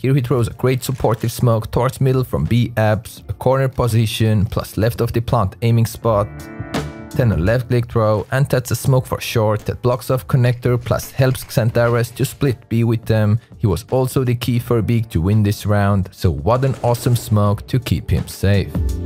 Here he throws a great supportive smoke towards middle from B apps, a corner position plus left of the plant aiming spot. Then a left click throw, and that's a smoke for short that blocks off connector plus helps Xantares to split B with them. He was also the key for Big to win this round, so what an awesome smoke to keep him safe.